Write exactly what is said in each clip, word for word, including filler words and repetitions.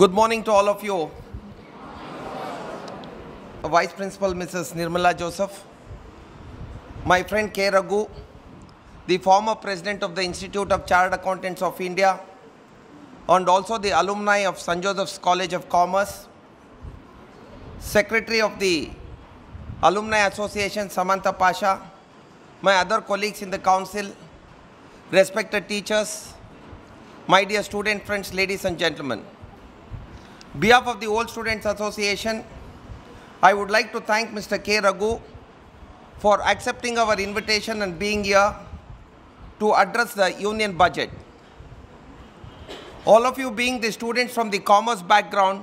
Good morning to all of you. Vice Principal Missus Nirmala Joseph, my friend K. Raghu, the former President of the Institute of Chartered Accountants of India, and also the alumni of Saint Joseph's College of Commerce, Secretary of the Alumni Association Samantha Pasha, my other colleagues in the Council, respected teachers, my dear student friends, ladies and gentlemen. On behalf of the Old Students Association, I would like to thank Mister K. Raghu for accepting our invitation and being here to address the Union Budget. All of you being the students from the commerce background,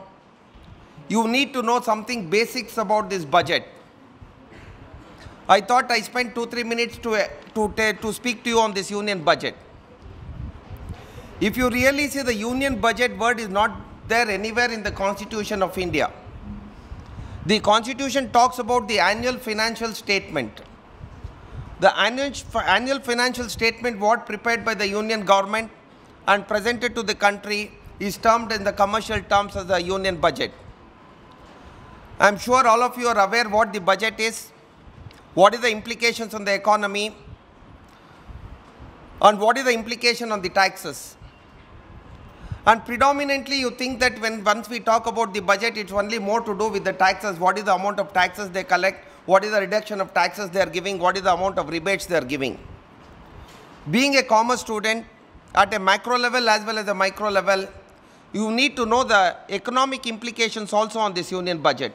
you need to know something basics about this budget. I thought I spent two, three minutes to, to, to speak to you on this Union Budget. If you really see, the Union Budget word is not there anywhere in the Constitution of India. The Constitution talks about the annual financial statement. The annual, annual financial statement what prepared by the Union government and presented to the country is termed in the commercial terms as the Union Budget. I am sure all of you are aware what the budget is, what is the implications on the economy, and what is the implication on the taxes. And predominantly you think that when once we talk about the budget, it's only more to do with the taxes. What is the amount of taxes they collect? What is the reduction of taxes they are giving? What is the amount of rebates they are giving? Being a commerce student, at a macro level as well as a micro level, you need to know the economic implications also on this Union Budget.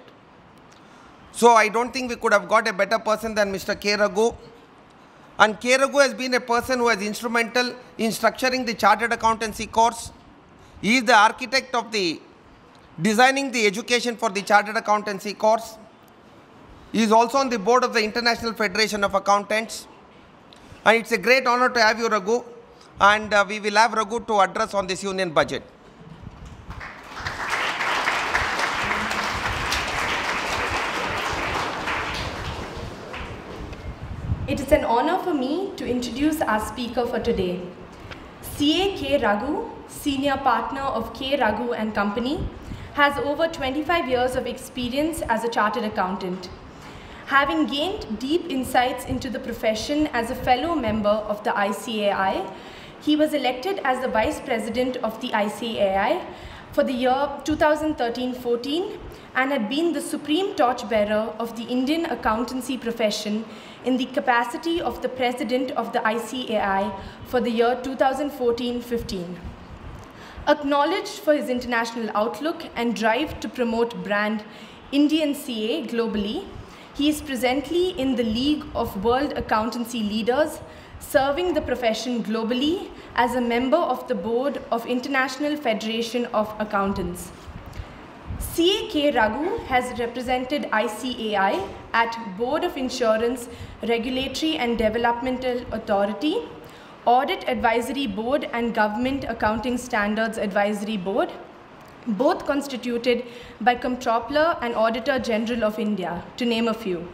So I don't think we could have got a better person than Mister K. Raghu. And K. Raghu has been a person who is instrumental in structuring the Chartered Accountancy course. He is the architect of the designing the education for the Chartered Accountancy course. He is also on the board of the International Federation of Accountants. And it's a great honor to have you, Raghu. And uh, we will have Raghu to address on this Union Budget. It is an honor for me to introduce our speaker for today. C A. K. Raghu, senior partner of K. Raghu and Company, has over twenty-five years of experience as a chartered accountant, having gained deep insights into the profession as a fellow member of the I C A I. He was elected as the Vice President of the I C A I for the year two thousand thirteen fourteen and had been the supreme torchbearer of the Indian accountancy profession in the capacity of the President of the I C A I for the year two thousand fourteen fifteen. Acknowledged for his international outlook and drive to promote brand Indian C A globally, he is presently in the League of World Accountancy Leaders, serving the profession globally as a member of the board of International Federation of Accountants. C A. K. Raghu has represented I C A I at Board of Insurance Regulatory and Developmental Authority, Audit Advisory Board and Government Accounting Standards Advisory Board, both constituted by Comptroller and Auditor General of India, to name a few.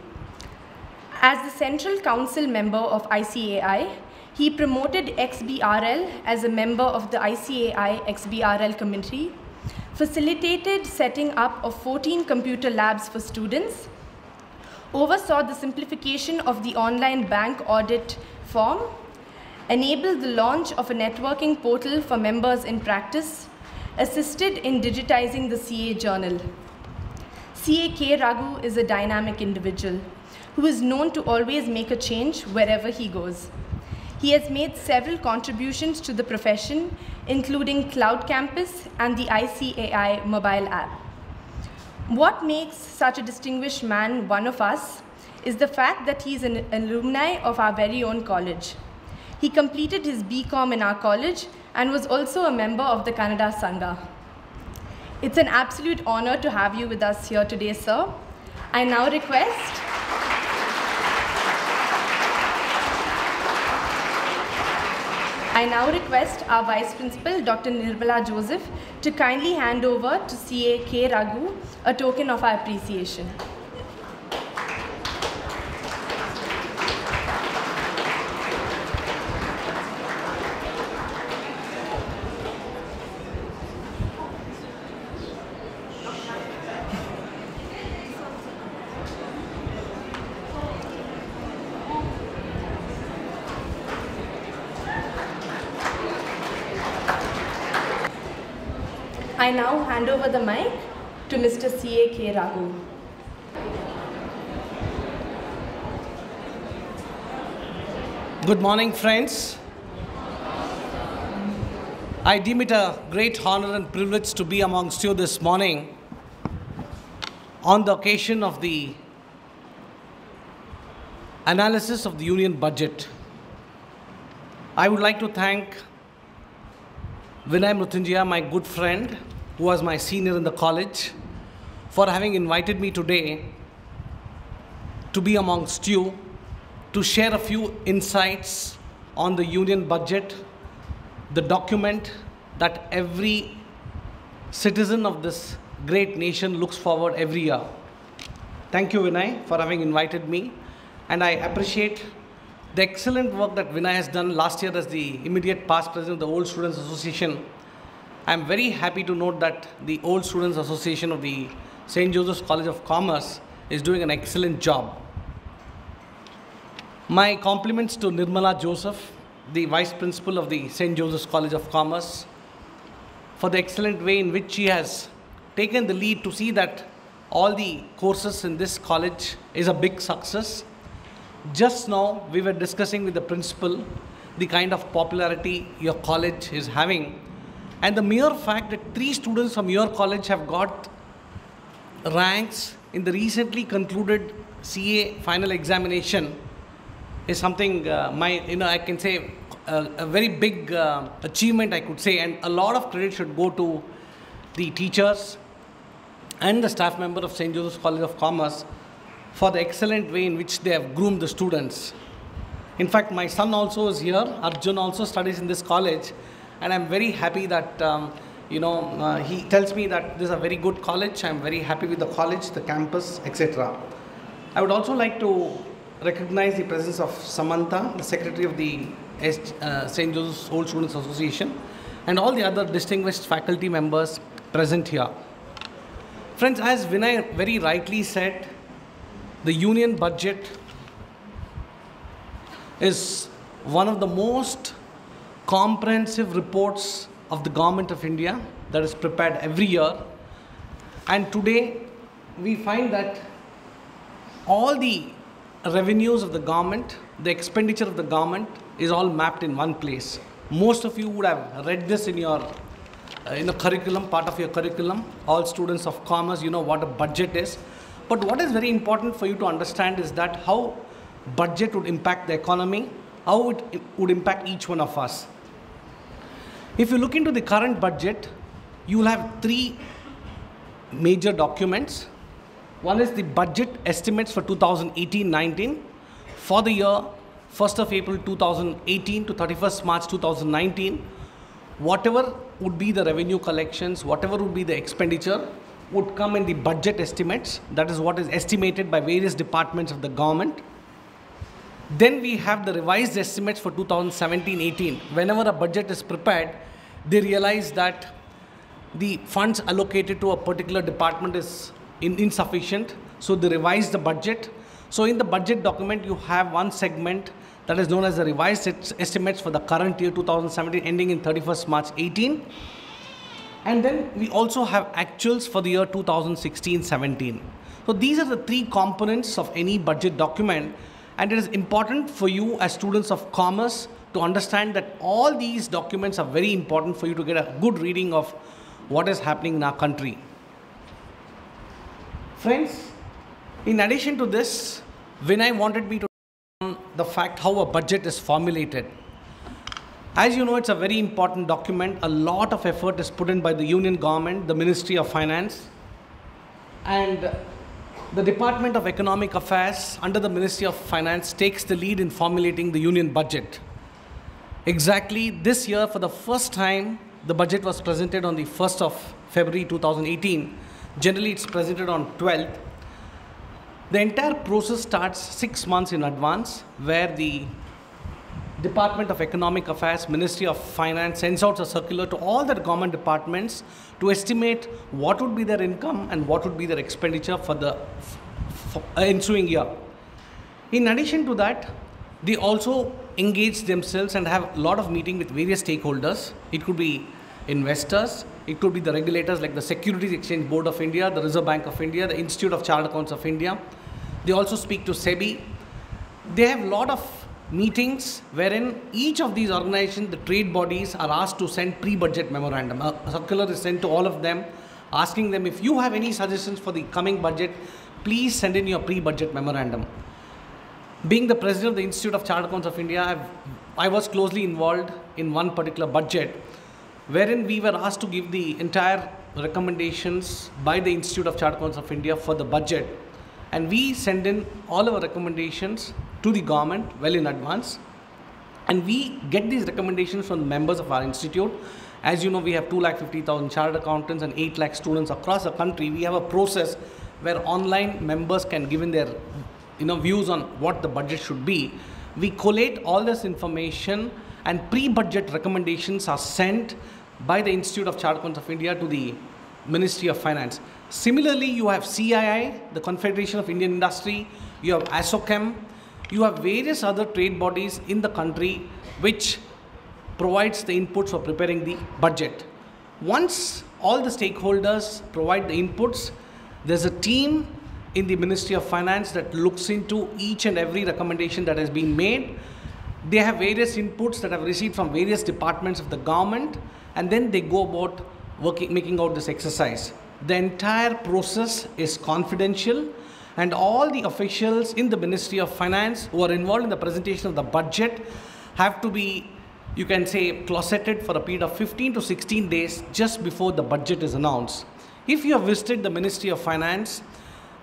As the Central Council member of I C A I, he promoted X B R L as a member of the I C A I X B R L committee, facilitated setting up of fourteen computer labs for students, oversaw the simplification of the online bank audit form, enabled the launch of a networking portal for members in practice, assisted in digitizing the C A journal. C A. K. Raghu is a dynamic individual who is known to always make a change wherever he goes. He has made several contributions to the profession, including Cloud Campus and the I C A I mobile app. What makes such a distinguished man one of us is the fact that he is an alumni of our very own college. He completed his B Com in our college and was also a member of the Kannada Sangha. It's an absolute honor to have you with us here today, sir. I now request I now request our Vice Principal, Doctor Nirmala Joseph, to kindly hand over to C A. K. Raghu a token of our appreciation. I now hand over the mic to Mister C A K. Raghu. Good morning, friends. I deem it a great honor and privilege to be amongst you this morning on the occasion of the analysis of the Union Budget. I would like to thank Vinay Mrutunjia, my good friend, who was my senior in the college, for having invited me today to be amongst you to share a few insights on the Union Budget, the document that every citizen of this great nation looks forward every year. Thank you, Vinay, for having invited me, and I appreciate the excellent work that Vinay has done last year as the immediate past president of the Old Students Association. I am very happy to note that the Old Students Association of the Saint Joseph's College of Commerce is doing an excellent job. My compliments to Nirmala Joseph, the Vice Principal of the Saint Joseph's College of Commerce, for the excellent way in which she has taken the lead to see that all the courses in this college is a big success. Just now, we were discussing with the principal the kind of popularity your college is having, and the mere fact that three students from your college have got ranks in the recently concluded C A final examination is something uh, my, you know, I can say uh, a very big uh, achievement, I could say, and a lot of credit should go to the teachers and the staff member of Saint Joseph's College of Commerce for the excellent way in which they have groomed the students. In fact, my son also is here. Arjun also studies in this college, and I'm very happy that, um, you know, uh, he tells me that this is a very good college. I'm very happy with the college, the campus, et cetera. I would also like to recognize the presence of Samantha, the secretary of the uh, Saint Joseph's Old Students Association, and all the other distinguished faculty members present here. Friends, as Vinay very rightly said, the Union Budget is one of the most comprehensive reports of the Government of India that is prepared every year. And today we find that all the revenues of the government, the expenditure of the government is all mapped in one place. Most of you would have read this in your uh, in the curriculum, part of your curriculum. All students of commerce, you know what a budget is. But what is very important for you to understand is that how budget would impact the economy, how it, it would impact each one of us. If you look into the current budget, you will have three major documents. One is the budget estimates for two thousand eighteen nineteen. For the year first of April two thousand eighteen to thirty-first March two thousand nineteen, whatever would be the revenue collections, whatever would be the expenditure, would come in the budget estimates. That is what is estimated by various departments of the government. Then we have the revised estimates for two thousand seventeen eighteen. Whenever a budget is prepared, they realize that the funds allocated to a particular department is in insufficient, so they revise the budget. So in the budget document, you have one segment that is known as the revised estimates for the current year two thousand seventeen ending in thirty-first March eighteen. And then we also have actuals for the year two thousand sixteen seventeen. So these are the three components of any budget document, and it is important for you as students of commerce to understand that all these documents are very important for you to get a good reading of what is happening in our country. Friends, in addition to this, Vinay wanted me to talk on the fact how a budget is formulated. As you know, it's a very important document. A lot of effort is put in by the Union Government, the Ministry of Finance, and the Department of Economic Affairs under the Ministry of Finance takes the lead in formulating the Union Budget. Exactly this year, for the first time, the budget was presented on the first of February two thousand eighteen. Generally, it's presented on twelfth. The entire process starts six months in advance, where the Department of Economic Affairs, Ministry of Finance sends out a circular to all the government departments to estimate what would be their income and what would be their expenditure for the for ensuing year. In addition to that, they also engage themselves and have a lot of meetings with various stakeholders. It could be investors, It could be the regulators like the Securities Exchange Board of India, the Reserve Bank of India, the Institute of Chartered Accountants of India. They also speak to SEBI. They have a lot of meetings wherein each of these organizations, the trade bodies, are asked to send pre-budget memorandum. A circular is sent to all of them, asking them if you have any suggestions for the coming budget, please send in your pre-budget memorandum. Being the president of the Institute of Chartered Accountants of India, I've, I was closely involved in one particular budget wherein we were asked to give the entire recommendations by the Institute of Chartered Accountants of India for the budget. And we send in all our recommendations to the government well in advance, and we get these recommendations from the members of our institute. As you know, we have two lakh fifty thousand chartered accountants and eight lakh students across the country. We have a process where online members can give in their you know, views on what the budget should be. We collate all this information, and pre-budget recommendations are sent by the Institute of Chartered Accountants of India to the Ministry of Finance. Similarly, you have C I I, the Confederation of Indian Industry, you have ASOCHEM, you have various other trade bodies in the country which provides the inputs for preparing the budget. Once all the stakeholders provide the inputs, there's a team in the Ministry of Finance that looks into each and every recommendation that has been made. They have various inputs that have received from various departments of the government, and then they go about working, making out this exercise. The entire process is confidential, and all the officials in the Ministry of Finance who are involved in the presentation of the budget have to be, you can say, closeted for a period of fifteen to sixteen days just before the budget is announced. If you have visited the Ministry of Finance,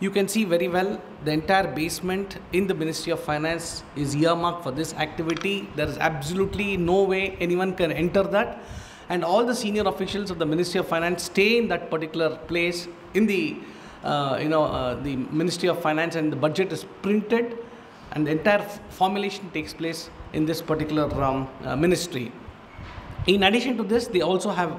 you can see very well the entire basement in the Ministry of Finance is earmarked for this activity. There is absolutely no way anyone can enter that. And all the senior officials of the Ministry of Finance stay in that particular place in the, uh, you know, uh, the Ministry of Finance, and the budget is printed, and the entire formulation takes place in this particular um, uh, ministry. In addition to this, they also have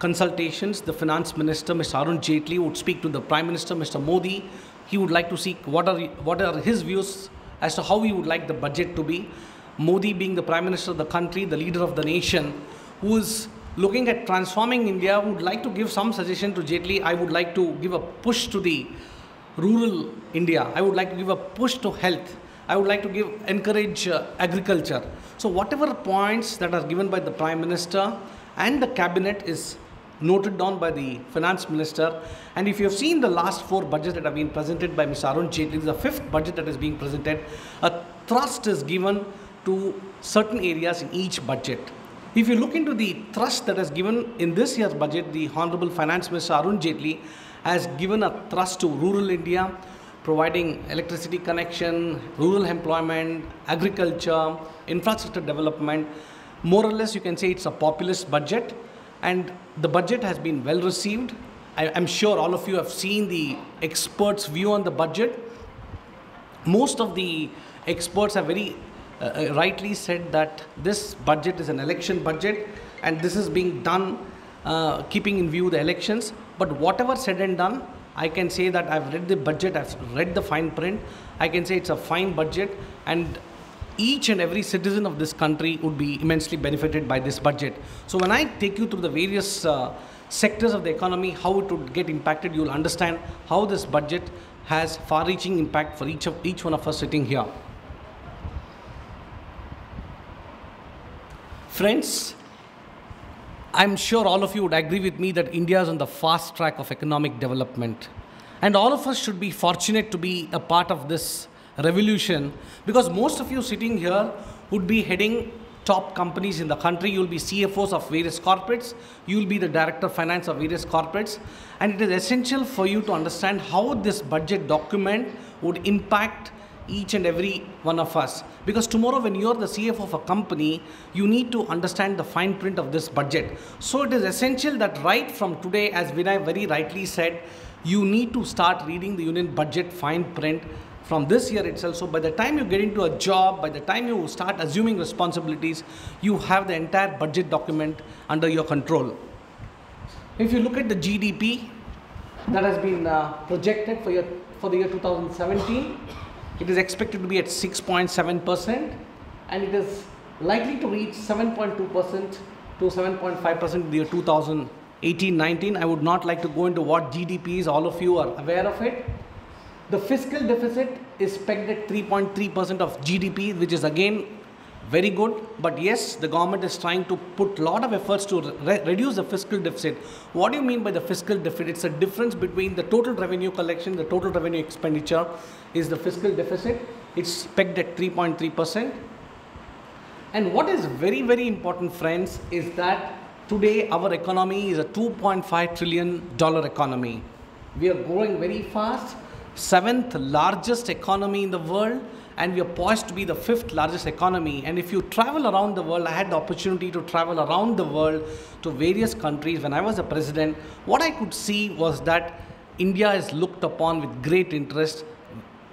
consultations. The Finance Minister, Mister Arun Jaitley, would speak to the Prime Minister, Mister Modi. He would like to seek what are, what are his views as to how he would like the budget to be. Modi, being the Prime Minister of the country, the leader of the nation, who is looking at transforming India, would like to give some suggestion to Jaitley. I would like to give a push to the rural India. I would like to give a push to health. I would like to give encourage uh, agriculture. So whatever points that are given by the Prime Minister and the Cabinet is noted down by the Finance Minister. And if you have seen the last four budgets that have been presented by Mister Arun Jaitley, the fifth budget that is being presented, a thrust is given to certain areas in each budget. If you look into the thrust that is given in this year's budget, the Honorable Finance Minister Arun Jaitley has given a thrust to rural India, providing electricity connection, rural employment, agriculture, infrastructure development. More or less, you can say it's a populist budget, and the budget has been well received. I, I'm sure all of you have seen the experts' view on the budget. Most of the experts are very Uh, rightly said that this budget is an election budget, and this is being done uh, keeping in view the elections. But whatever said and done, I can say that I've read the budget, I've read the fine print. I can say it's a fine budget, and each and every citizen of this country would be immensely benefited by this budget. So when I take you through the various uh, sectors of the economy, how it would get impacted, you'll understand how this budget has far-reaching impact for each of each one of us sitting here. Friends, I'm sure all of you would agree with me that India is on the fast track of economic development. And all of us should be fortunate to be a part of this revolution, because most of you sitting here would be heading top companies in the country. You'll be C F Os of various corporates. You'll be the director of finance of various corporates. And it is essential for you to understand how this budget document would impact each and every one of us. Because tomorrow when you're the C F O of a company, you need to understand the fine print of this budget. So it is essential that right from today, as Vinay very rightly said, you need to start reading the Union Budget fine print from this year itself. So by the time you get into a job, by the time you start assuming responsibilities, you have the entire budget document under your control. If you look at the G D P that has been uh, projected for, your, for the year two thousand seventeen, it is expected to be at six point seven percent, and it is likely to reach seven point two percent to seven point five percent in the year eighteen nineteen. I would not like to go into what G D P is. All of you are aware of it. The fiscal deficit is pegged at three point three percent of G D P, which is again very good. But yes, the government is trying to put a lot of efforts to re reduce the fiscal deficit. What do you mean by the fiscal deficit? It's a difference between the total revenue collection, the total revenue expenditure is the fiscal deficit. It's pegged at three point three percent. And what is very, very important, friends, is that today our economy is a two point five trillion dollar economy. We are growing very fast. Seventh largest economy in the world, and we are poised to be the fifth largest economy. And if you travel around the world, I had the opportunity to travel around the world to various countries when I was a president. What I could see was that India is looked upon with great interest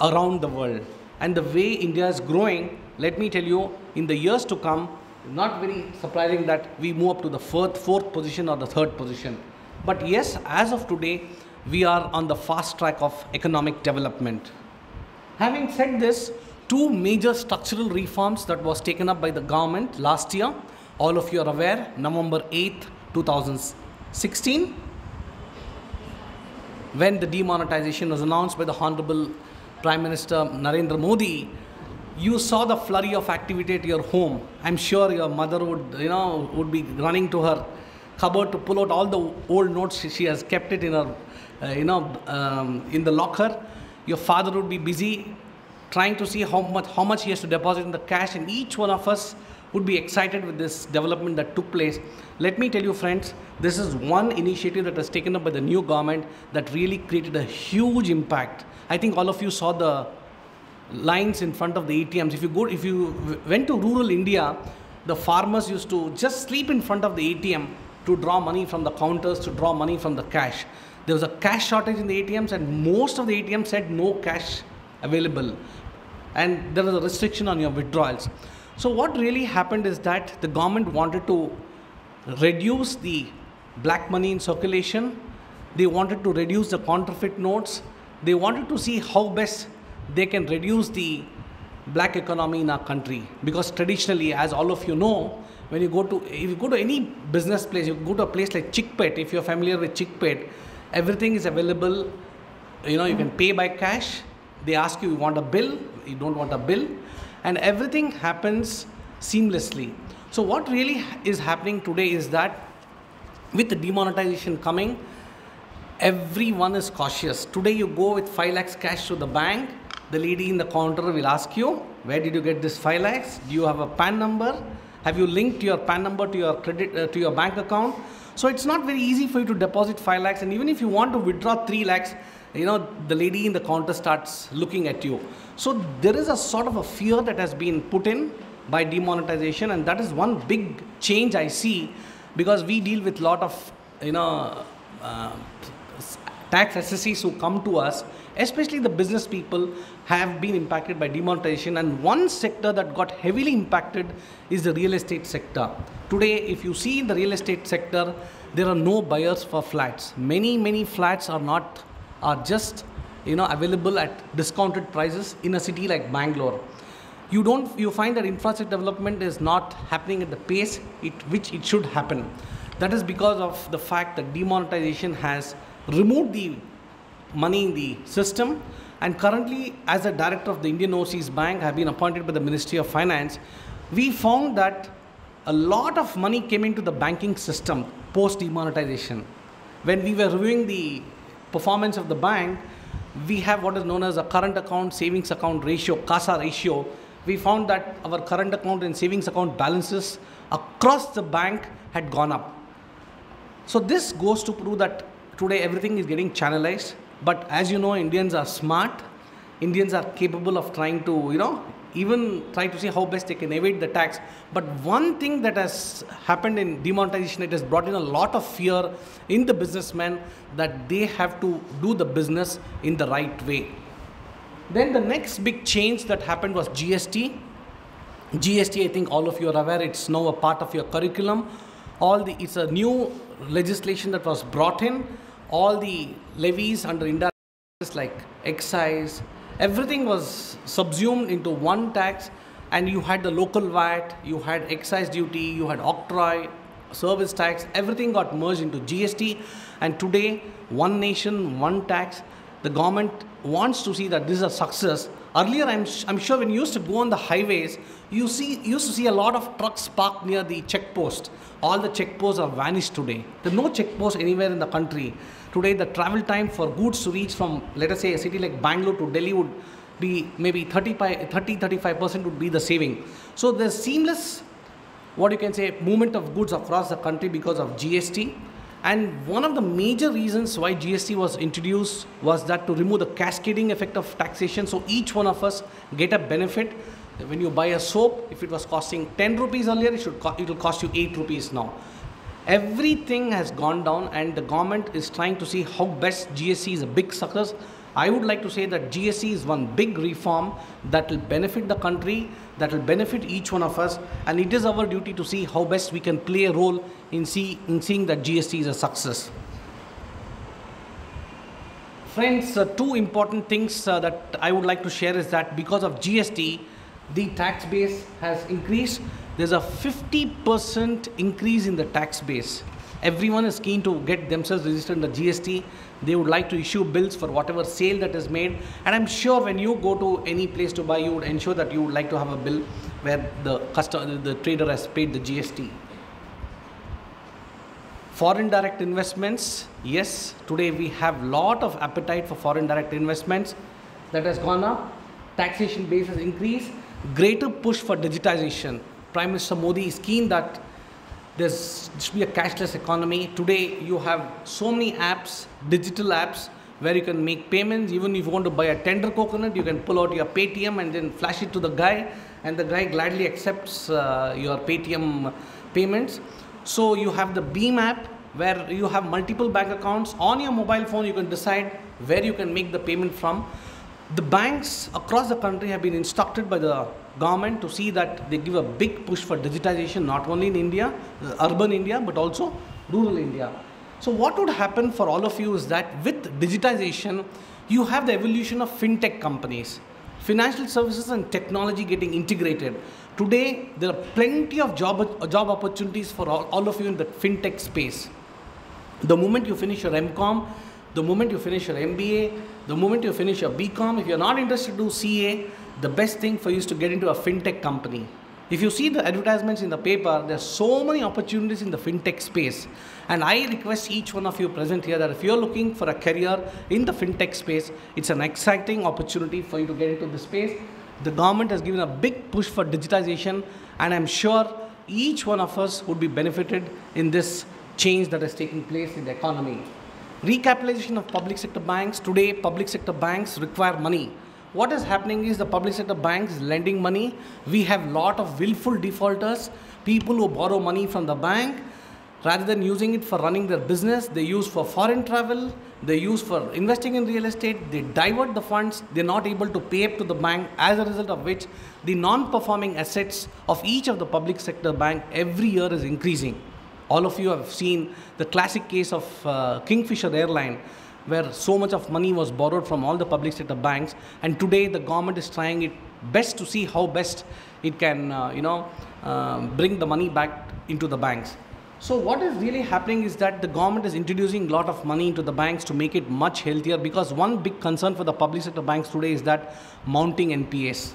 around the world. And the way India is growing, let me tell you, in the years to come, not very surprising that we move up to the fourth, fourth position or the third position. But yes, as of today, we are on the fast track of economic development. Having said this, two major structural reforms that was taken up by the government last year, all of you are aware, November eighth two thousand sixteen, when the demonetization was announced by the Honorable Prime Minister Narendra Modi. You saw the flurry of activity at your home. I'm sure your mother would, you know, would be running to her cupboard to pull out all the old notes. She has kept it in her, uh, you know, um, in the locker. Your father would be busy trying to see how much, how much he has to deposit in the cash, and each one of us would be excited with this development that took place. Let me tell you, friends, this is one initiative that was taken up by the new government that really created a huge impact. I think all of you saw the lines in front of the A T Ms. If you go, if you went to rural India, the farmers used to just sleep in front of the A T M to draw money from the counters, to draw money from the cash. There was a cash shortage in the A T Ms, and most of the A T Ms said no cash available, and there was a restriction on your withdrawals. So what really happened is that the government wanted to reduce the black money in circulation. They wanted to reduce the counterfeit notes. They wanted to see how best they can reduce the black economy in our country, because traditionally, as all of you know, when you go to, if you go to any business place, you go to a place like Chickpet, if you're familiar with Chickpet, everything is available. You know, you can pay by cash. They ask you, you want a bill, you don't want a bill, and everything happens seamlessly. So what really is happening today is that with the demonetization coming, everyone is cautious. Today you go with five lakhs cash to the bank, the lady in the counter will ask you, where did you get this five lakhs? Do you have a P A N number? Have you linked your P A N number to your credit, uh, to your bank account? So it's not very easy for you to deposit five lakhs, and even if you want to withdraw three lakhs, you know, the lady in the counter starts looking at you. So there is a sort of a fear that has been put in by demonetization, and that is one big change I see, because we deal with a lot of, you know, uh, tax assessees who come to us, especially the business people, have been impacted by demonetization. And one sector that got heavily impacted is the real estate sector. Today, if you see in the real estate sector, there are no buyers for flats. Many, many flats are not, are just, you know, available at discounted prices in a city like Bangalore. You don't, you find that infrastructure development is not happening at the pace it, which it should happen. That is because of the fact that demonetization has removed the money in the system. And currently, as a director of the Indian Overseas Bank, I have been appointed by the Ministry of Finance. We found that a lot of money came into the banking system post demonetization. When we were reviewing the performance of the bank, we have what is known as a current account savings account ratio, CASA ratio. We found that our current account and savings account balances across the bank had gone up. So this goes to prove that today everything is getting channelized. But as you know, Indians are smart. Indians are capable of trying to, you know, even try to see how best they can evade the tax. But one thing that has happened in demonetization, it has brought in a lot of fear in the businessmen that they have to do the business in the right way. Then the next big change that happened was G S T. G S T, I think all of you are aware, it's now a part of your curriculum. All the, it's a new legislation that was brought in. All the levies under indirect taxes like excise, everything was subsumed into one tax, and you had the local V A T, you had excise duty, you had octroi, service tax, everything got merged into G S T, and today one nation, one tax. The government wants to see that this is a success. Earlier, I'm, I'm sure when you used to go on the highways, you see, used to see a lot of trucks parked near the checkpost. All the checkposts are vanished today. There's no checkpost anywhere in the country. Today, the travel time for goods to reach from, let us say, a city like Bangalore to Delhi would be maybe thirty-five percent would be the saving. So there's seamless, what you can say, movement of goods across the country because of G S T. And one of the major reasons why G S T was introduced was that to remove the cascading effect of taxation, so each one of us get a benefit. When you buy a soap, if it was costing ten rupees earlier, it should co- it will cost you eight rupees now. Everything has gone down, and the government is trying to see how best. G S T is a big success. I would like to say that G S T is one big reform that will benefit the country, that will benefit each one of us, and it is our duty to see how best we can play a role in, see, in seeing that G S T is a success. Friends, uh, two important things uh, that I would like to share is that because of G S T, the tax base has increased. There's a fifty percent increase in the tax base. Everyone is keen to get themselves registered in the G S T. They would like to issue bills for whatever sale that is made. And I'm sure when you go to any place to buy, you would ensure that you would like to have a bill where the customer, the trader has paid the G S T. Foreign direct investments. Yes, today we have a lot of appetite for foreign direct investments. That has gone up. Taxation base has increased. Greater push for digitization. Prime Minister Modi is keen that there should be a cashless economy. Today, you have so many apps, digital apps, where you can make payments. Even if you want to buy a tender coconut, you can pull out your Paytm and then flash it to the guy, and the guy gladly accepts uh, your Paytm payments. So you have the Beam app, where you have multiple bank accounts. On your mobile phone, you can decide where you can make the payment from. The banks across the country have been instructed by the government to see that they give a big push for digitization, not only in India, urban India, but also rural India. So what would happen for all of you is that with digitization, you have the evolution of fintech companies, financial services and technology getting integrated. Today, there are plenty of job, job opportunities for all, all of you in the fintech space. The moment you finish your M COM, the moment you finish your M B A, the moment you finish your B COM, if you're not interested to do C A, the best thing for you is to get into a fintech company. If you see the advertisements in the paper, there's so many opportunities in the fintech space. And I request each one of you present here that if you're looking for a career in the fintech space, it's an exciting opportunity for you to get into the space. The government has given a big push for digitization, and I'm sure each one of us would be benefited in this change that is taking place in the economy. Recapitalization of public sector banks. Today, public sector banks require money. What is happening is the public sector banks lending money. We have a lot of willful defaulters, people who borrow money from the bank. Rather than using it for running their business, they use for foreign travel, they use for investing in real estate, they divert the funds, they're not able to pay up to the bank, as a result of which the non-performing assets of each of the public sector bank every year is increasing. All of you have seen the classic case of uh, Kingfisher Airline, where so much of money was borrowed from all the public sector banks, and today the government is trying it best to see how best it can uh, you know, uh, bring the money back into the banks. So what is really happening is that the government is introducing a lot of money into the banks to make it much healthier, because one big concern for the public sector banks today is that mounting N P As.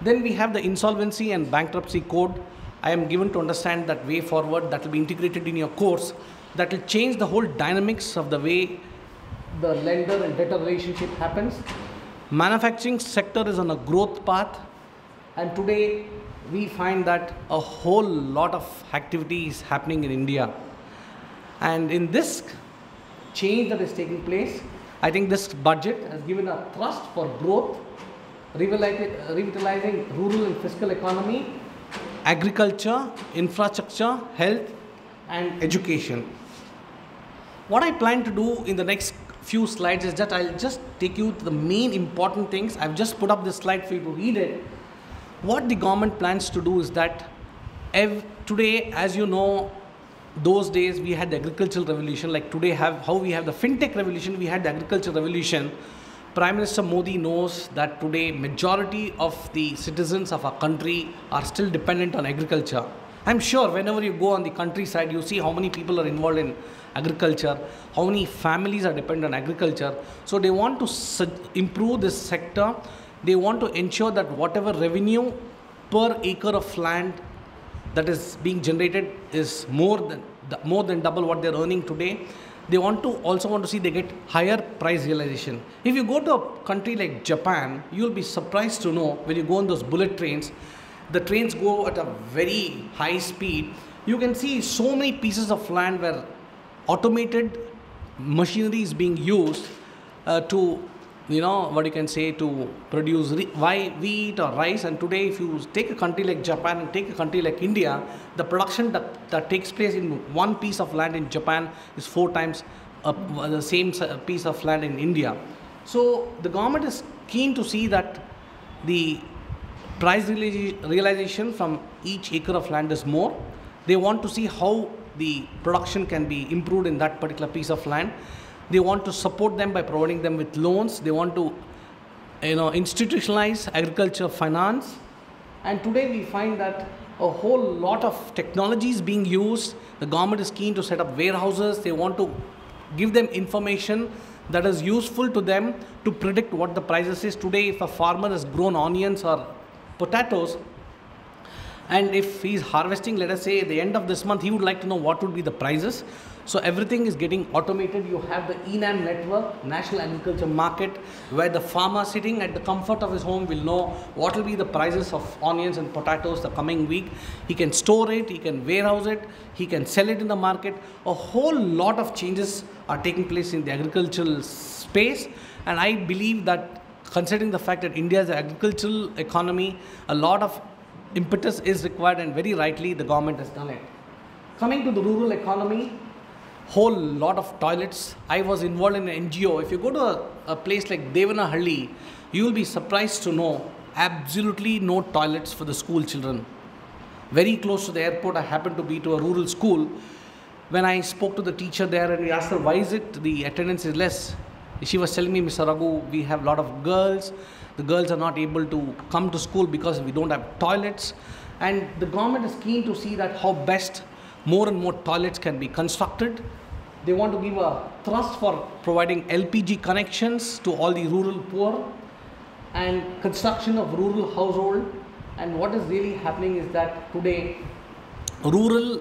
Then we have the Insolvency and Bankruptcy Code. I am given to understand that way forward that will be integrated in your course, that will change the whole dynamics of the way the lender and debtor relationship happens. Manufacturing sector is on a growth path, and today we find that a whole lot of activity is happening in India. And in this change that is taking place, I think this budget has given a thrust for growth, revitalizing rural and fiscal economy, agriculture, infrastructure, health, and education. What I plan to do in the next few slides is that I'll just take you to the main important things. I've just put up this slide for you to read it. What the government plans to do is that ev today, as you know, those days we had the agricultural revolution, like today have how we have the fintech revolution, we had the agricultural revolution. Prime Minister Modi knows that today majority of the citizens of our country are still dependent on agriculture. I'm sure whenever you go on the countryside, you see how many people are involved in agriculture, how many families are dependent on agriculture. So they want to improve this sector. They want to ensure that whatever revenue per acre of land that is being generated is more than more than double what they're earning today. They want to also want to see they get higher price realization. If you go to a country like Japan, you'll be surprised to know when you go on those bullet trains, the trains go at a very high speed. You can see so many pieces of land where automated machinery is being used uh, to, you know, what you can say, to produce wheat or rice. And today, if you take a country like Japan and take a country like India, the production that, that takes place in one piece of land in Japan is four times uh, the same piece of land in India. So the government is keen to see that the price realization from each acre of land is more. They want to see how the production can be improved in that particular piece of land. They want to support them by providing them with loans. They want to, you know, institutionalize agriculture finance. And today we find that a whole lot of technology is being used. The government is keen to set up warehouses. They want to give them information that is useful to them to predict what the prices is. Today, if a farmer has grown onions or potatoes, and if he's harvesting, let us say at the end of this month, he would like to know what would be the prices. So everything is getting automated. You have the e-N A M network, National Agriculture Market, where the farmer sitting at the comfort of his home will know what will be the prices of onions and potatoes the coming week. He can store it, he can warehouse it, he can sell it in the market. A whole lot of changes are taking place in the agricultural space. And I believe that considering the fact that India is an agricultural economy, a lot of impetus is required, and very rightly the government has done it. Coming to the rural economy, whole lot of toilets. I was involved in an N G O. If you go to a, a place like Devanahalli, you will be surprised to know absolutely no toilets for the school children. Very close to the airport, I happened to be to a rural school. When I spoke to the teacher there and we asked her, why is it the attendance is less? She was telling me, Mister Raghu, we have a lot of girls. The girls are not able to come to school because we don't have toilets. And the government is keen to see that how best more and more toilets can be constructed. They want to give a thrust for providing L P G connections to all the rural poor and construction of rural household. And what is really happening is that today, rural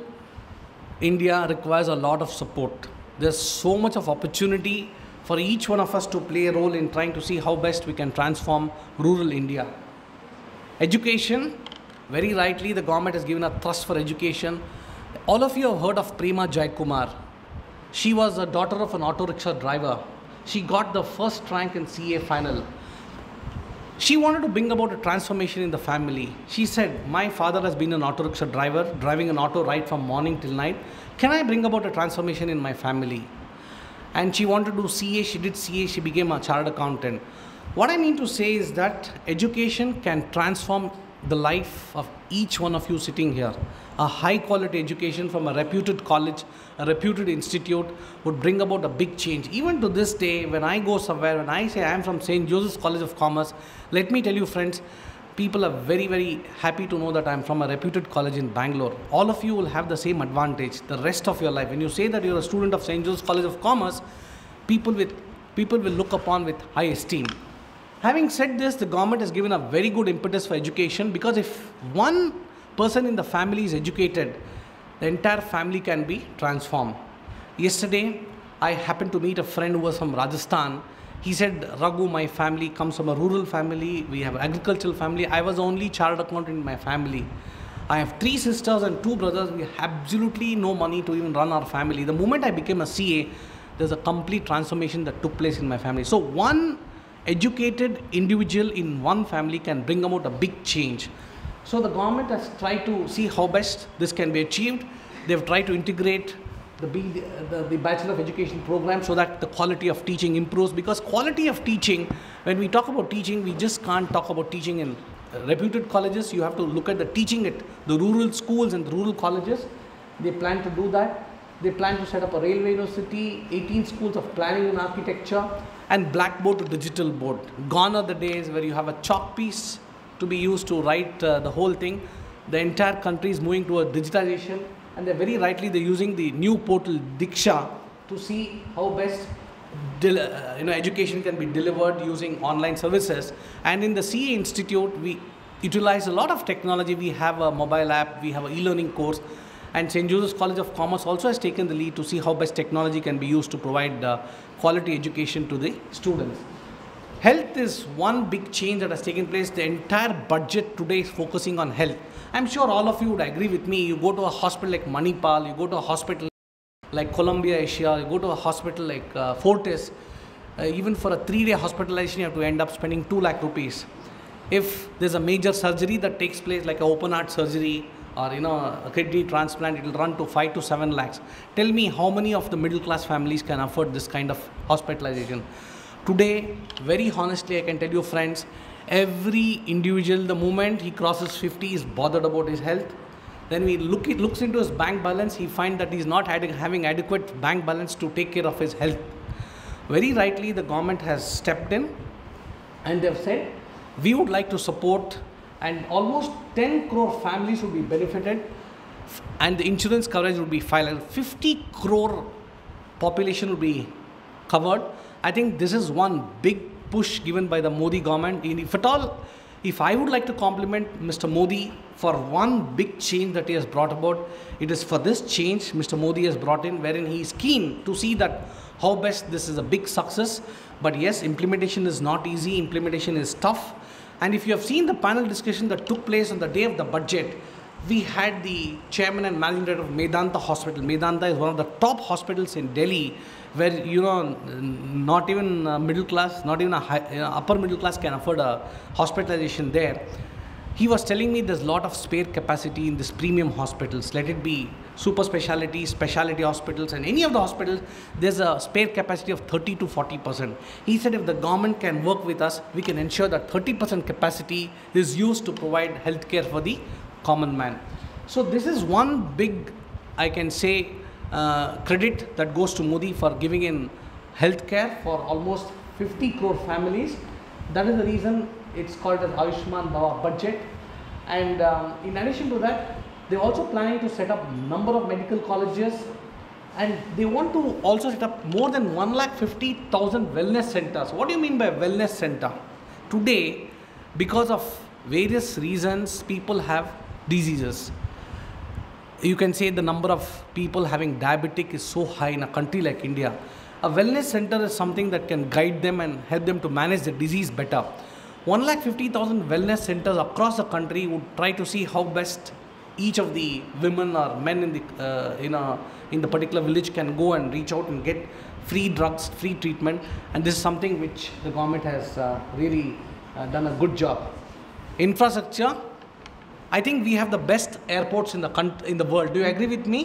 India requires a lot of support. There's so much of opportunity for each one of us to play a role in trying to see how best we can transform rural India. Education, very rightly, the government has given a thrust for education. All of you have heard of Prema Jaikumar. She was a daughter of an auto rickshaw driver. She got the first rank in C A final. She wanted to bring about a transformation in the family. She said, my father has been an auto rickshaw driver, driving an auto right from morning till night. Can I bring about a transformation in my family? And she wanted to do C A, she did C A, she became a chartered accountant. What I mean to say is that education can transform the life of each one of you sitting here. A high quality education from a reputed college, a reputed institute would bring about a big change. Even to this day, when I go somewhere, when I say I am from Saint Joseph's College of Commerce, let me tell you friends, people are very, very happy to know that I am from a reputed college in Bangalore. All of you will have the same advantage the rest of your life. When you say that you are a student of Saint Joseph's College of Commerce, people, with, people will look upon with high esteem. Having said this, the government has given a very good impetus for education, because if one person in the family is educated, the entire family can be transformed. Yesterday, I happened to meet a friend who was from Rajasthan. He said, Raghu, my family comes from a rural family. We have an agricultural family. I was only chartered accountant in my family. I have three sisters and two brothers. We have absolutely no money to even run our family. The moment I became a C A, there's a complete transformation that took place in my family. So one educated individual in one family can bring about a big change. So the government has tried to see how best this can be achieved. They've tried to integrate The, the, the Bachelor of Education program so that the quality of teaching improves, because quality of teaching, when we talk about teaching, we just can't talk about teaching in reputed colleges. You have to look at the teaching at the rural schools and the rural colleges. They plan to do that. They plan to set up a railway university, eighteen schools of planning and architecture, and blackboard to digital board. Gone are the days where you have a chalk piece to be used to write uh, the whole thing. the entire country is moving towards digitization, and they're very rightly they're using the new portal Diksha to see how best you know, education can be delivered using online services. And in the C A Institute, we utilize a lot of technology. We have a mobile app, we have an e-learning course, and Saint Joseph's College of Commerce also has taken the lead to see how best technology can be used to provide uh, quality education to the students. Health is one big change that has taken place. The entire budget today is focusing on health. I'm sure all of you would agree with me. You go to a hospital like Manipal, you go to a hospital like Columbia Asia, you go to a hospital like uh, Fortis, uh, even for a three-day hospitalization, you have to end up spending two lakh rupees. If there's a major surgery that takes place, like an open-heart surgery, or you know, a kidney transplant, it will run to five to seven lakhs. Tell me how many of the middle class families can afford this kind of hospitalization. Today, very honestly, I can tell you friends, every individual, the moment he crosses fifty, is bothered about his health. Then he look, looks into his bank balance, he finds that he's not ad having adequate bank balance to take care of his health. Very rightly, the government has stepped in and they've said, we would like to support, and almost ten crore families would be benefited, and the insurance coverage would be filed. fifty crore population would be covered. I think this is one big push given by the Modi government. If at all, if I would like to compliment Mister Modi for one big change that he has brought about, it is for this change Mister Modi has brought in, wherein he is keen to see that how best this is a big success. But yes, implementation is not easy, implementation is tough. And if you have seen the panel discussion that took place on the day of the budget, we had the chairman and managing director of Medanta Hospital. Medanta is one of the top hospitals in Delhi, where you know not even middle class, not even a high, you know, upper middle class can afford a hospitalization there. He was telling me there's a lot of spare capacity in this premium hospitals. Let it be super speciality, speciality hospitals, and any of the hospitals, there's a spare capacity of thirty to forty percent. He said if the government can work with us, we can ensure that thirty percent capacity is used to provide health care for the common man. So this is one big, I can say, uh, credit that goes to Modi for giving in health care for almost fifty crore families. That is the reason it's called as Ayushman Bhava budget. And um, in addition to that, they're also planning to set up number of medical colleges, and they want to also set up more than one lakh fifty thousand wellness centers. What do you mean by wellness center? Today, because of various reasons, people have diseases. You can say the number of people having diabetic is so high in a country like India. A wellness center is something that can guide them and help them to manage the disease better. one lakh fifty thousand wellness centers across the country would try to see how best each of the women or men in the uh, in a in the particular village can go and reach out and get free drugs, free treatment, and this is something which the government has uh, really uh, done a good job. Infrastructure, I think we have the best airports in the country, in the world. Do you agree with me?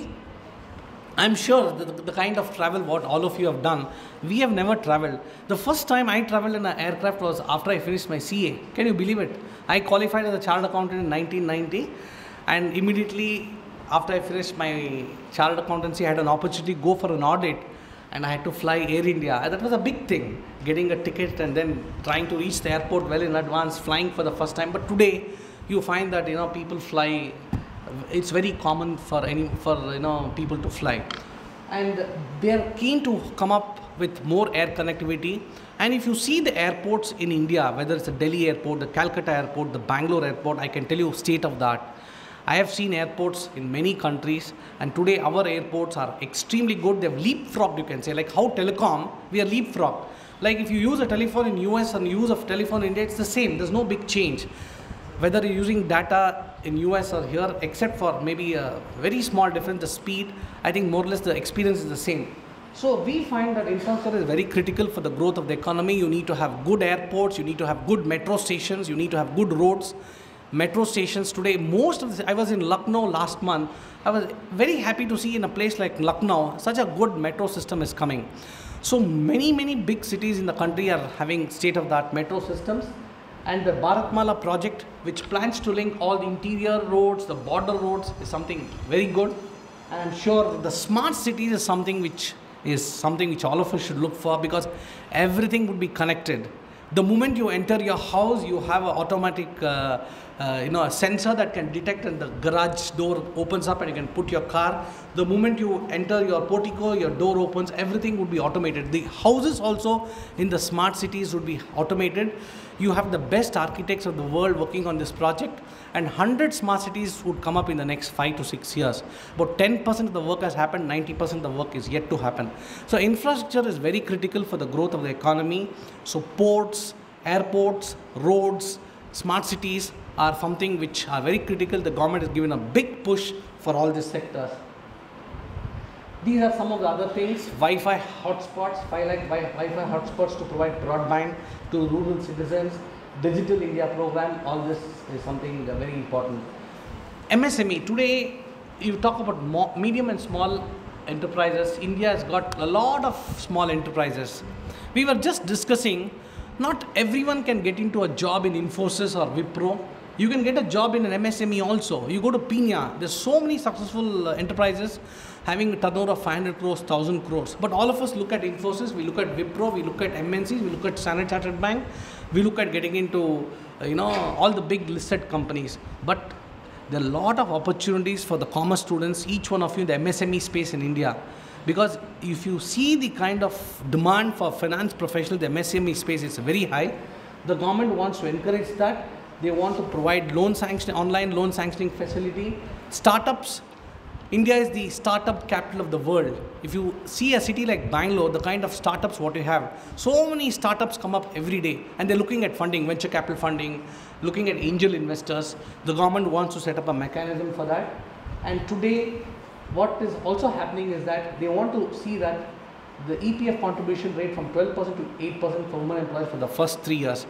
I'm sure the, the, the kind of travel what all of you have done, we have never traveled. The first time I traveled in an aircraft was after I finished my C A. Can you believe it? I qualified as a chartered accountant in nineteen ninety. And immediately after I finished my chartered accountancy, I had an opportunity to go for an audit, and I had to fly Air India. That was a big thing, getting a ticket and then trying to reach the airport well in advance, flying for the first time. But today, you find that you know people fly. It's very common for any for you know people to fly, and they are keen to come up with more air connectivity. And if you see the airports in India, whether it's the Delhi airport, the Calcutta airport, the Bangalore airport, I can tell you state of the art. I have seen airports in many countries, and today our airports are extremely good. They have leapfrogged, you can say, like how telecom, we are leapfrogged. Like if you use a telephone in U S and use of telephone in India, it's the same. There's no big change. Whether you're using data in U S or here, except for maybe a very small difference, the speed, I think more or less the experience is the same. So we find that infrastructure is very critical for the growth of the economy. You need to have good airports, you need to have good metro stations, you need to have good roads. Metro stations today, most of this, I was in Lucknow last month. I was very happy to see in a place like Lucknow, such a good metro system is coming. So many, many big cities in the country are having state-of-the-art metro systems. And the Bharatmala project, which plans to link all the interior roads, the border roads, is something very good. And I'm sure the smart cities is something which is something which all of us should look for, because everything would be connected. The moment you enter your house, you have an automatic uh, uh, you know, a sensor that can detect, and the garage door opens up and you can put your car. The moment you enter your portico, your door opens, everything would be automated. The houses also in the smart cities would be automated. You have the best architects of the world working on this project, and one hundred smart cities would come up in the next five to six years. About ten percent of the work has happened, ninety percent of the work is yet to happen. So infrastructure is very critical for the growth of the economy. So ports, airports, roads, smart cities are something which are very critical. The government has given a big push for all these sectors. These are some of the other things. Wi-Fi hotspots, Wi-Fi hotspots to provide broadband to rural citizens, Digital India program, all this is something very important. M S M E, today you talk about medium and small enterprises. India has got a lot of small enterprises. We were just discussing, not everyone can get into a job in Infosys or Wipro. You can get a job in an M S M E also. You go to Pune, there's so many successful enterprises having a turnover of five hundred crores, one thousand crores. But all of us look at Infosys, we look at Wipro, we look at M N Cs, we look at Standard Chartered Bank, we look at getting into, you know, all the big listed companies. But there are a lot of opportunities for the commerce students, each one of you in the M S M E space in India. Because if you see the kind of demand for finance professionals, the M S M E space is very high. The government wants to encourage that. They want to provide loan sanction, online loan sanctioning facility. Startups, India is the startup capital of the world. If you see a city like Bangalore, the kind of startups what you have, so many startups come up every day, and they're looking at funding, venture capital funding, looking at angel investors. The government wants to set up a mechanism for that. And today, what is also happening is that they want to see that the E P F contribution rate from twelve percent to eight percent for women employees for the first three years.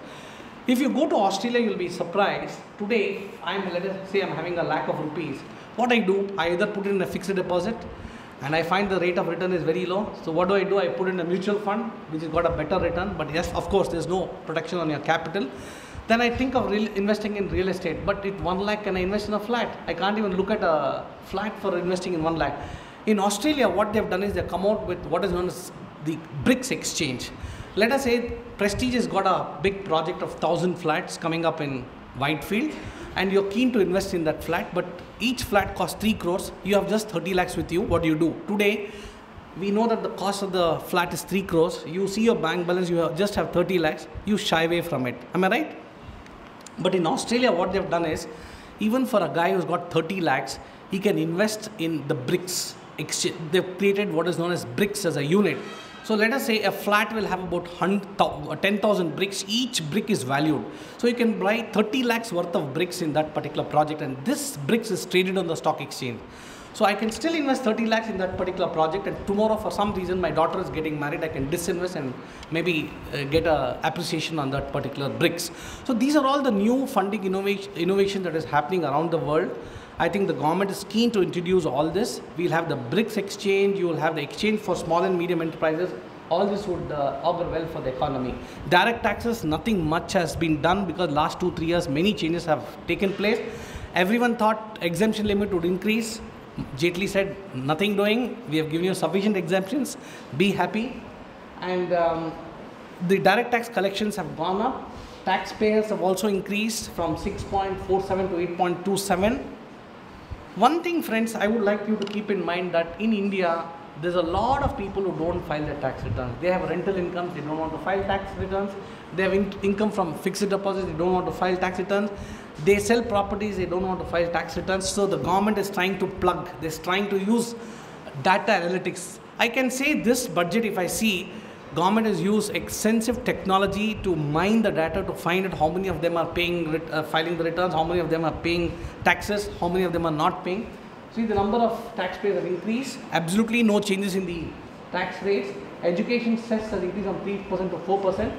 If you go to Australia, you'll be surprised. Today, I'm, let us say I'm having a lakh of rupees. What I do, I either put it in a fixed deposit and I find the rate of return is very low. So what do I do? I put in a mutual fund, which has got a better return. But yes, of course, there's no protection on your capital. Then I think of real, investing in real estate, but at one lakh, can I invest in a flat? I can't even look at a flat for investing in one lakh. In Australia, what they've done is they've come out with what is known as the BRICS exchange. Let us say Prestige has got a big project of thousand flats coming up in Whitefield, and you're keen to invest in that flat, but each flat costs three crores. You have just thirty lakhs with you. What do you do? Today, we know that the cost of the flat is three crores. You see your bank balance, you have, just have thirty lakhs. You shy away from it. Am I right? But in Australia, what they've done is, even for a guy who's got thirty lakhs, he can invest in the BRICS exchange. They've created what is known as BRICS as a unit. So let us say a flat will have about ten thousand bricks. Each brick is valued. So you can buy thirty lakhs worth of bricks in that particular project. And this bricks is traded on the stock exchange. So I can still invest thirty lakhs in that particular project, and tomorrow for some reason my daughter is getting married, I can disinvest and maybe uh, get an appreciation on that particular bricks. So these are all the new funding innovation, innovation that is happening around the world. I think the government is keen to introduce all this. We'll have the BRICS exchange, you will have the exchange for small and medium enterprises. All this would uh, augur well for the economy. Direct taxes, nothing much has been done because last two, three years many changes have taken place. Everyone thought exemption limit would increase. Jaitley said, nothing doing, we have given you sufficient exemptions, be happy. And um, the direct tax collections have gone up. Taxpayers have also increased from six point four seven to eight point two seven. One thing, friends, I would like you to keep in mind that in India, there's a lot of people who don't file their tax returns. They have rental incomes, they don't want to file tax returns. They have in income from fixed deposits, they don't want to file tax returns. They sell properties, they don't want to file tax returns. So the government is trying to plug, they're trying to use data analytics. I can say this budget, if I see, government has used extensive technology to mine the data to find out how many of them are paying, uh, filing the returns, how many of them are paying taxes, how many of them are not paying. See, the number of taxpayers have increased, absolutely no changes in the tax rates. Education cess has increased from three percent to four percent.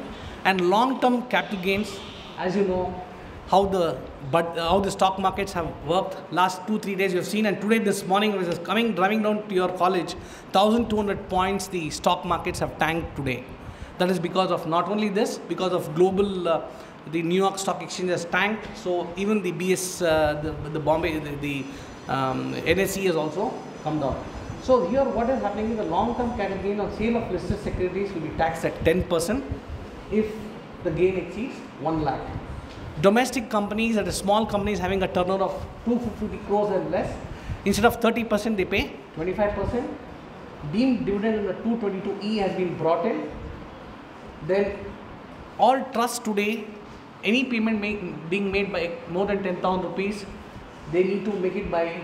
And long-term capital gains, as you know, how the, but, uh, how the stock markets have worked. Last two, three days you have seen, and today this morning, when I was coming, driving down to your college, one thousand two hundred points the stock markets have tanked today. That is because of not only this, because of global, uh, the New York Stock Exchange has tanked. So even the B S, uh, the, the Bombay, the, the Um, N S E has also come down. So here what is happening is the long-term capital gain on sale of listed securities will be taxed at ten percent. If the gain exceeds one lakh. Domestic companies and the small companies having a turnover of two hundred fifty crores and less, instead of thirty percent they pay twenty-five percent. Deemed dividend under two twenty-two E has been brought in. Then all trusts today, any payment make, being made by more than ten thousand rupees, they need to make it by,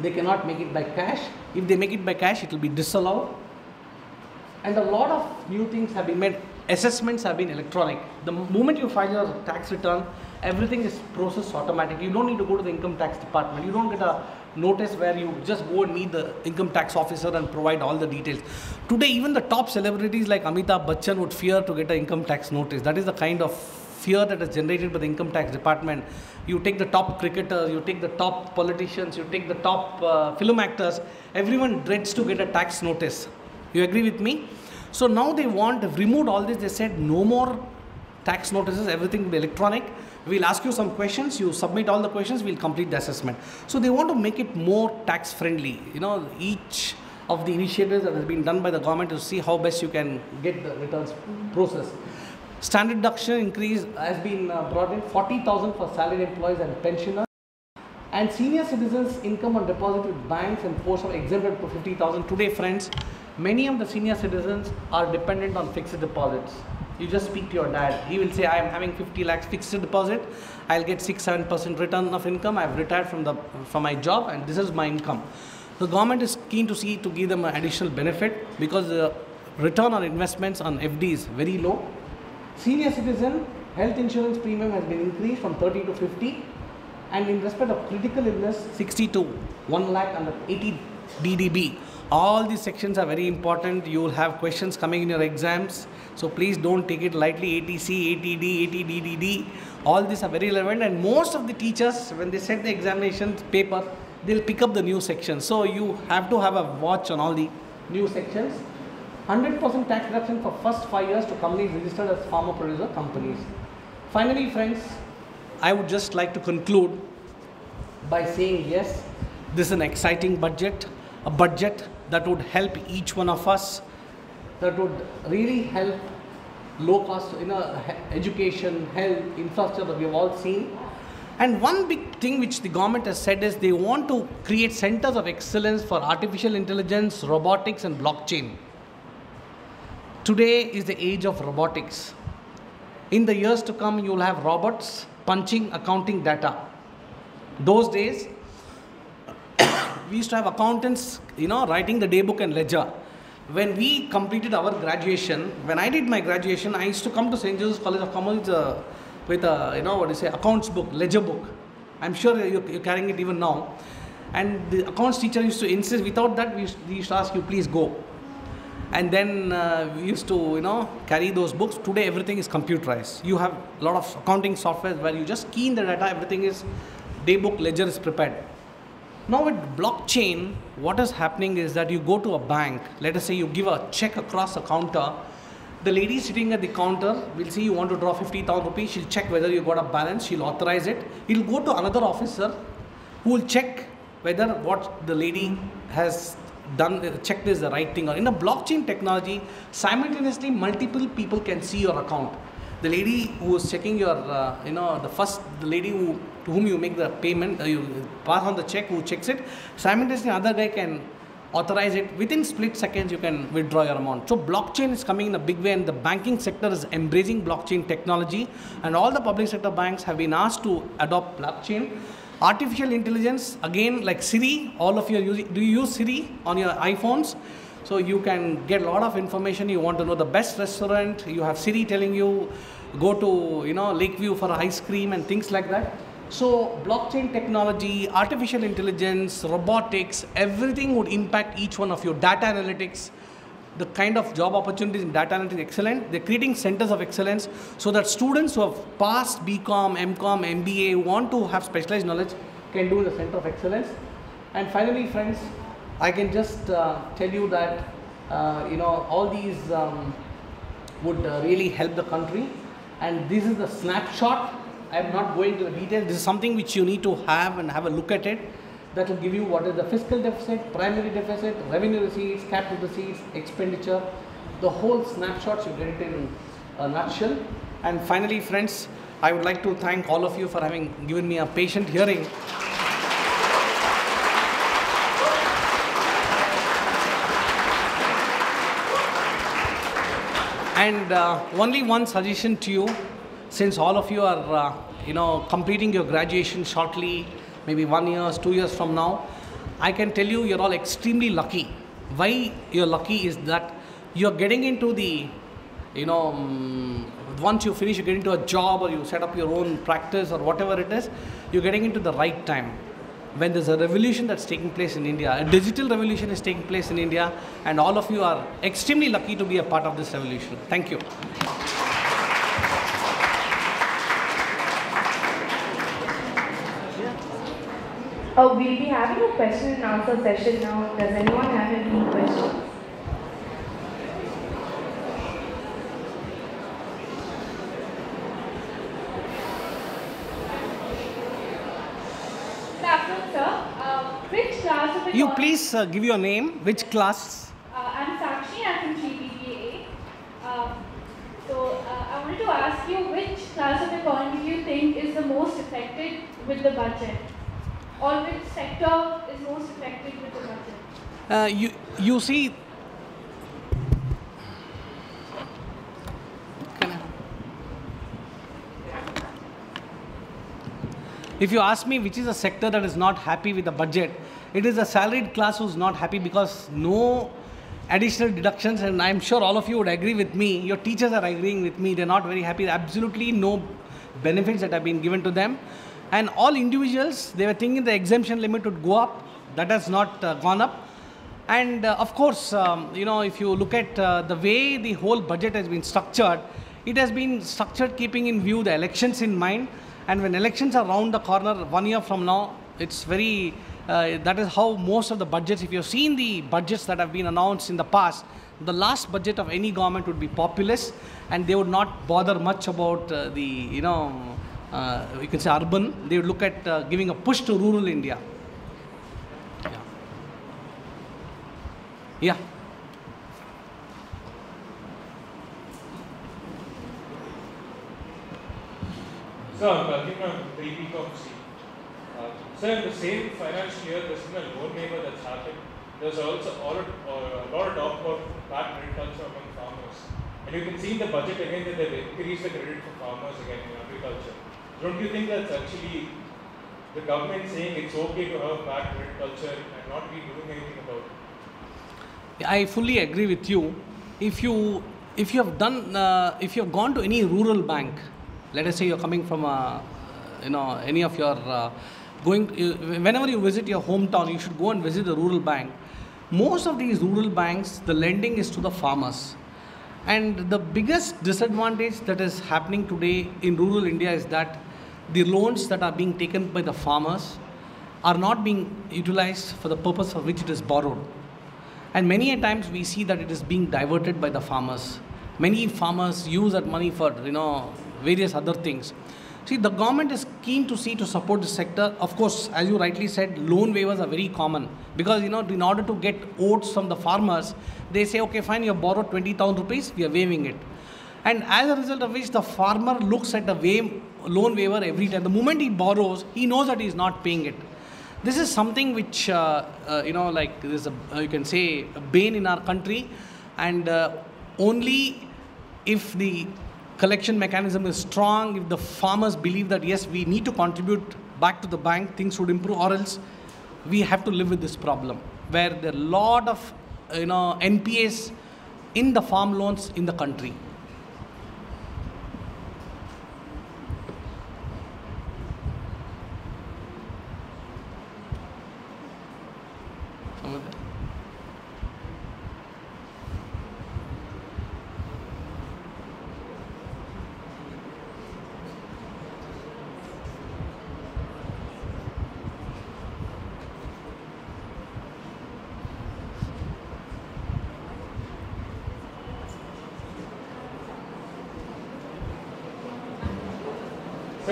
they cannot make it by cash. If they make it by cash, it will be disallowed. And a lot of new things have been made. Assessments have been electronic. The moment you file your tax return, everything is processed automatically. You don't need to go to the income tax department. You don't get a notice where you just go and meet the income tax officer and provide all the details. Today, even the top celebrities like Amitabh Bachchan would fear to get an income tax notice. That is the kind of fear that is generated by the income tax department. You take the top cricketers, you take the top politicians, you take the top uh, film actors. Everyone dreads to get a tax notice. You agree with me? So now they want, have removed all this. They said no more tax notices, everything will be electronic. We'll ask you some questions, you submit all the questions, we'll complete the assessment. So they want to make it more tax friendly. You know, each of the initiatives that has been done by the government to see how best you can get the returns process. Standard deduction increase has been brought in, forty thousand for salaried employees and pensioners. And senior citizens' income on deposit with banks and posts are exempted for fifty thousand. Today, friends, many of the senior citizens are dependent on fixed deposits. You just speak to your dad. He will say, I am having fifty lakhs fixed deposit. I'll get six to seven percent return of income. I've retired from, the, from my job and this is my income. The government is keen to see to give them an additional benefit because the return on investments on F D is very low. Senior citizen health insurance premium has been increased from thirty to fifty. And in respect of critical illness, sixty to one lakh under eighty D D B. All these sections are very important. You will have questions coming in your exams. So please don't take it lightly. A T C, A T D, A T D D D. All these are very relevant. And most of the teachers, when they set the examination paper, they'll pick up the new section. So you have to have a watch on all the new sections. one hundred percent tax reduction for first five years to companies registered as farmer producer companies. Finally, friends, I would just like to conclude by saying, yes, this is an exciting budget. A budget that would help each one of us, that would really help low cost, you know, education, health, infrastructure that we have all seen. And one big thing which the government has said is they want to create centers of excellence for artificial intelligence, robotics and blockchain. Today is the age of robotics. In the years to come, you will have robots punching accounting data. Those days, we used to have accountants, you know, writing the daybook and ledger. When we completed our graduation, when I did my graduation, I used to come to Saint Joseph's College of Commerce uh, with a, you know, what do you say, accounts book, ledger book. I'm sure you're, you're carrying it even now. And the accounts teacher used to insist, without that, we used, we used to ask you, please go. And then uh, we used to, you know, carry those books. Today, everything is computerized. You have a lot of accounting software where you just key in the data, everything is, daybook, ledger is prepared. Now with blockchain, what is happening is that you go to a bank, let us say you give a check across a counter, the lady sitting at the counter will say you want to draw fifty thousand rupees, she'll check whether you got a balance, she'll authorize it. It'll go to another officer who will check whether what the lady has done, checked is the right thing. Or in a blockchain technology, simultaneously multiple people can see your account. The lady who is checking your, uh, you know, the first, the lady who, to whom you make the payment, uh, you pass on the check, who checks it, simultaneously another guy can authorize it. Within split seconds, you can withdraw your amount. So blockchain is coming in a big way and the banking sector is embracing blockchain technology and all the public sector banks have been asked to adopt blockchain. Artificial intelligence, again, like Siri, all of you are using, do you use Siri on your iPhones? So you can get a lot of information. You want to know the best restaurant, you have Siri telling you, go to, you know, Lakeview for ice cream and things like that. So blockchain technology, artificial intelligence, robotics, everything would impact each one of you. Data analytics, the kind of job opportunities in data analytics is excellent. They're creating centers of excellence so that students who have passed B com, M com, M B A, who want to have specialized knowledge can do the center of excellence. And finally, friends, I can just uh, tell you that, uh, you know, all these um, would uh, really help the country. And this is the snapshot. I am not going to the details. This is something which you need to have and have a look at it. That will give you what is the fiscal deficit, primary deficit, revenue receipts, capital receipts, expenditure. The whole snapshots you get it in uh, a nutshell. And finally, friends, I would like to thank all of you for having given me a patient hearing. And uh, only one suggestion to you, since all of you are uh, you know, completing your graduation shortly, maybe one year, two years from now, I can tell you you're all extremely lucky. Why you're lucky is that you're getting into the, you know, once you finish, you get into a job or you set up your own practice or whatever it is, you're getting into the right time. When there's a revolution that's taking place in India, a digital revolution is taking place in India, and all of you are extremely lucky to be a part of this revolution. Thank you. Oh, we'll be having a question and answer session now. Does anyone have any questions? You please uh, give your name, which class? Uh, I'm Sakshi, I'm from G B B A. Uh, so uh, I wanted to ask you, which class of economy do you think is the most affected with the budget? Or which sector is most affected with the budget? Uh, you, you see, if you ask me which is a sector that is not happy with the budget, it is a salaried class who's not happy because no additional deductions, and I'm sure all of you would agree with me, your teachers are agreeing with me, they're not very happy, absolutely no benefits that have been given to them. And all individuals, they were thinking the exemption limit would go up, that has not uh, gone up. And uh, of course, um, you know, if you look at uh, the way the whole budget has been structured, it has been structured keeping in view the elections in mind. And when elections are round the corner one year from now, it's very, uh, that is how most of the budgets, if you've seen the budgets that have been announced in the past, the last budget of any government would be populist, and they would not bother much about uh, the, you know, uh, you can say urban. They would look at uh, giving a push to rural India. Yeah. Yeah. Sir, Kalki from three P C. Sir, in the same financial year, there's been a loan waiver that's happened. There's also all, uh, a lot of talk about bad credit culture among farmers. And you can see in the budget again that they've increased the credit for farmers again in agriculture. Don't you think that's actually the government saying it's okay to have bad credit culture and not be doing anything about it? I fully agree with you. If you, if you have done, uh, if you have gone to any rural bank, let us say you're coming from, a, you know, any of your, uh, going, you, whenever you visit your hometown, you should go and visit the rural bank. Most of these rural banks, the lending is to the farmers. And the biggest disadvantage that is happening today in rural India is that the loans that are being taken by the farmers are not being utilized for the purpose for which it is borrowed. And many a times we see that it is being diverted by the farmers. Many farmers use that money for, you know, various other things. See, the government is keen to see to support the sector. Of course, as you rightly said, loan waivers are very common because, you know, in order to get oats from the farmers, they say, okay, fine, you borrowed twenty thousand rupees, we are waiving it. And as a result of which, the farmer looks at the waive, loan waiver every time. The moment he borrows, he knows that he is not paying it. This is something which, uh, uh, you know, like this, uh, you can say, a bane in our country. And uh, only if the collection mechanism is strong, if the farmers believe that yes, we need to contribute back to the bank, things would improve, or else we have to live with this problem where there are a lot of, you know, N P As in the farm loans in the country.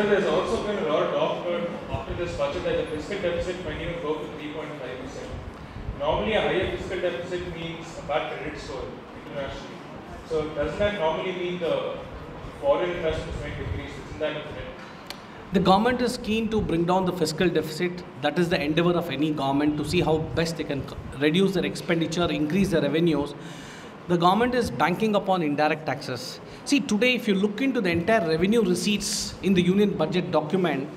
There's also been a lot of talk after this budget that the fiscal deficit might even go to three point five percent. Normally, a higher fiscal deficit means a bad credit score internationally. So, doesn't that normally mean the foreign investment decreased. Isn't that correct? The government is keen to bring down the fiscal deficit. That is the endeavour of any government, to see how best they can reduce their expenditure, increase their revenues. The government is banking upon indirect taxes. See, today if you look into the entire revenue receipts in the Union Budget document,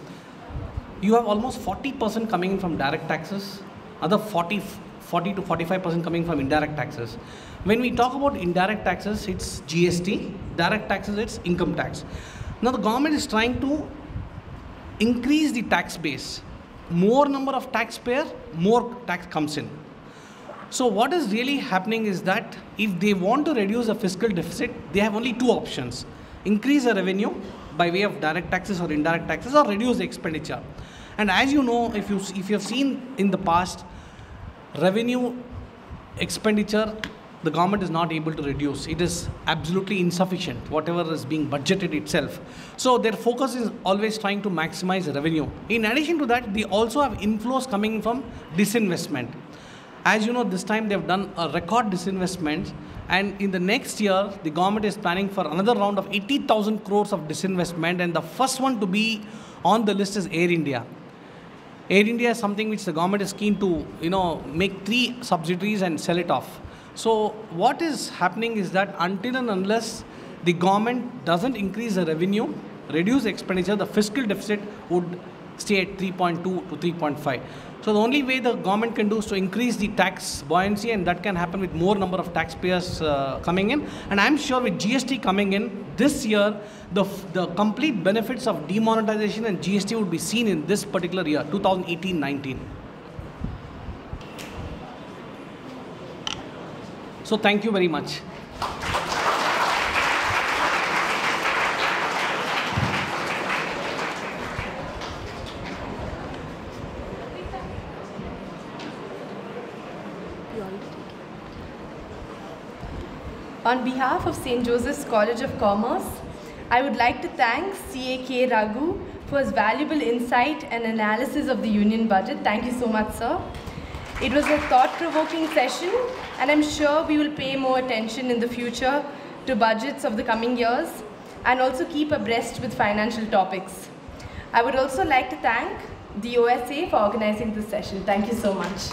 you have almost forty percent coming in from direct taxes, other forty to forty-five percent coming from indirect taxes. When we talk about indirect taxes, it's G S T, direct taxes, it's income tax. Now the government is trying to increase the tax base. More number of taxpayers, more tax comes in. So what is really happening is that if they want to reduce the fiscal deficit, they have only two options: increase the revenue by way of direct taxes or indirect taxes, or reduce the expenditure. And as you know, if you if you have seen in the past, revenue expenditure, the government is not able to reduce. It is absolutely insufficient, whatever is being budgeted itself. So their focus is always trying to maximize revenue. In addition to that, they also have inflows coming from disinvestment. As you know, this time they have done a record disinvestment, and in the next year, the government is planning for another round of eighty thousand crores of disinvestment, and the first one to be on the list is Air India. Air India is something which the government is keen to, you know, make three subsidiaries and sell it off. So what is happening is that until and unless the government doesn't increase the revenue, reduce expenditure, the fiscal deficit would stay at three point two to three point five. So the only way the government can do is to increase the tax buoyancy, and that can happen with more number of taxpayers uh, coming in. And I'm sure with G S T coming in this year, the, the complete benefits of demonetization and G S T would be seen in this particular year, two thousand eighteen nineteen. So thank you very much. On behalf of Saint Joseph's College of Commerce, I would like to thank C A K. Raghu for his valuable insight and analysis of the Union Budget. Thank you so much, sir. It was a thought-provoking session, and I'm sure we will pay more attention in the future to budgets of the coming years and also keep abreast with financial topics. I would also like to thank the O S A for organizing this session. Thank you so much.